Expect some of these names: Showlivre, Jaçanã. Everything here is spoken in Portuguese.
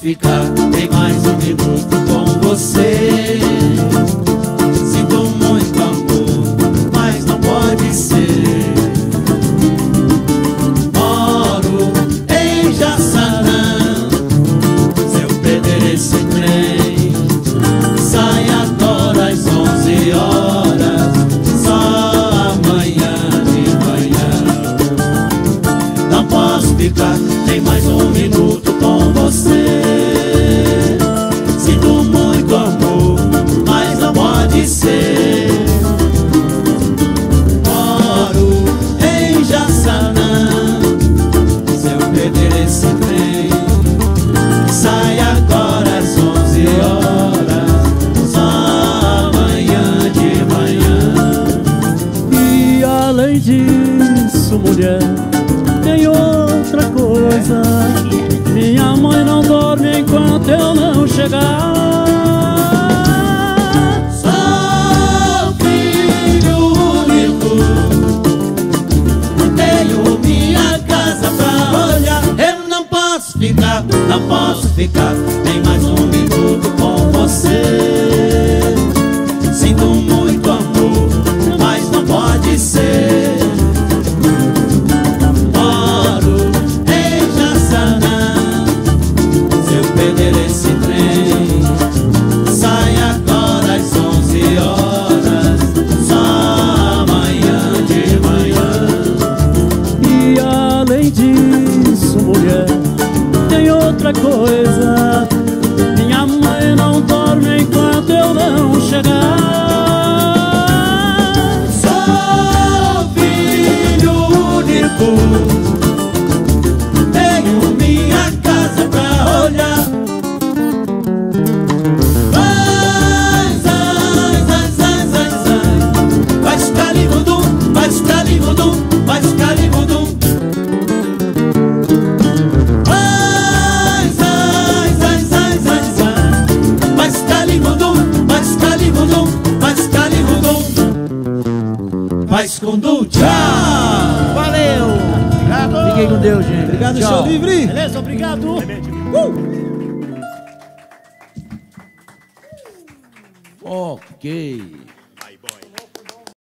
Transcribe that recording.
ficar nem mais um minuto com você. Sinto muito amor, mas não pode ser. Moro em Jaçanã, se eu perder esse trem, sai agora às 11 horas. Só amanhã de manhã. Não posso ficar nem mais um minuto com você. Sinto muito amor, mas não pode ser. Moro em Jaçanã, se eu perder esse trem, sai agora às 11 horas. Só amanhã de manhã. E além disso, mulher, tem outra coisa. Minha mãe não dorme enquanto eu não chegar. Sou filho único, tenho minha casa pra olhar. Eu não posso ficar, não posso ficar nem mais um minuto com você. Sinto muito amor, mas não pode ser. Coisa, minha mãe não dorme enquanto eu não chegar. Sou filho único, tenho minha casa pra olhar. Vai ficar livudum, vai ficar livudum, vai ficar livudum. Mas com du, tchau! Valeu! Obrigado! Fiquem com Deus, gente! Obrigado, tchau. Showlivre! Beleza, obrigado! Ok!